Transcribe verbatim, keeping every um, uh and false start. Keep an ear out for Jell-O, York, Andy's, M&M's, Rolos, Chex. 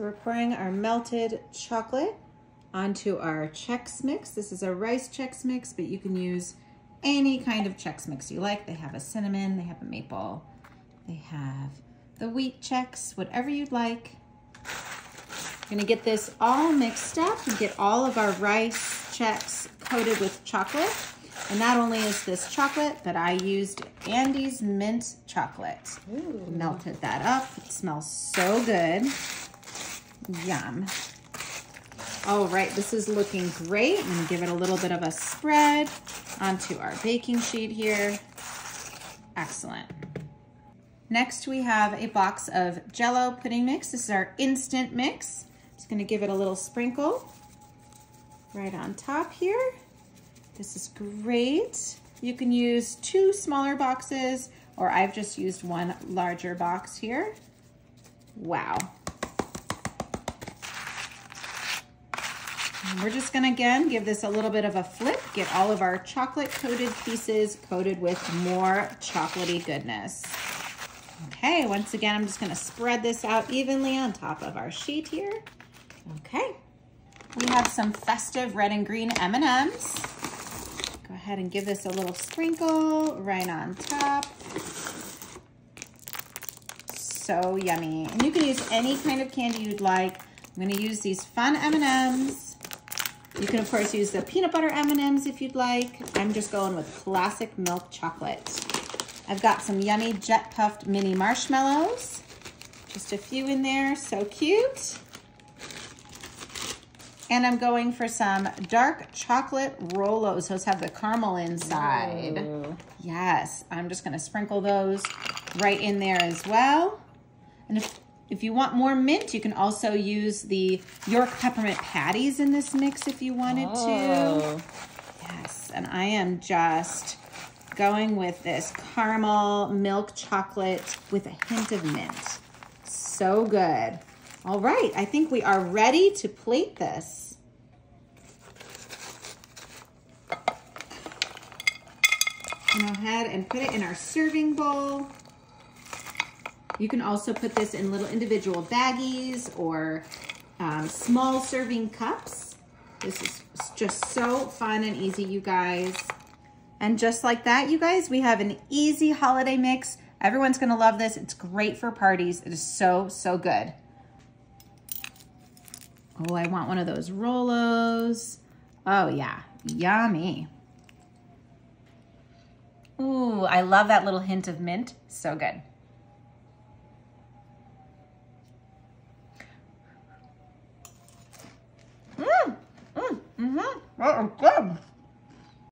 So we're pouring our melted chocolate onto our Chex mix. This is a rice Chex mix, but you can use any kind of Chex mix you like. They have a cinnamon, they have a maple, they have the wheat Chex, whatever you'd like. I'm gonna get this all mixed up and get all of our rice Chex coated with chocolate. And not only is this chocolate, but I used Andy's mint chocolate. Ooh. Melted that up. It smells so good. Yum. All right, this is looking great. I'm gonna give it a little bit of a spread onto our baking sheet here. Excellent. Next, we have a box of Jell-O pudding mix. This is our instant mix. Just gonna give it a little sprinkle right on top here. This is great. You can use two smaller boxes, or I've just used one larger box here. Wow. And we're just gonna, again, give this a little bit of a flip, get all of our chocolate-coated pieces coated with more chocolatey goodness. Okay, once again, I'm just gonna spread this out evenly on top of our sheet here. Okay, we have some festive red and green M and M's. Go ahead and give this a little sprinkle right on top. So yummy. And you can use any kind of candy you'd like. I'm gonna use these fun M and M's. You can of course use the peanut butter M and M's if you'd like. I'm just going with classic milk chocolate. I've got some yummy jet puffed mini marshmallows. Just a few in there, so cute. And I'm going for some dark chocolate Rolos. Those have the caramel inside. Ooh. Yes, I'm just gonna sprinkle those right in there as well. And if, if you want more mint, you can also use the York peppermint patties in this mix if you wanted oh. to. Yes, and I am just going with this caramel milk chocolate with a hint of mint. So good. All right, I think we are ready to plate this. Go ahead and put it in our serving bowl. You can also put this in little individual baggies or um, small serving cups. This is just so fun and easy, you guys. And just like that, you guys, we have an easy holiday mix. Everyone's gonna love this. It's great for parties. It is so, so good. Oh, I want one of those Rolos. Oh yeah, yummy. Ooh, I love that little hint of mint, so good. Mmm, mmm, mm-hmm, that is good.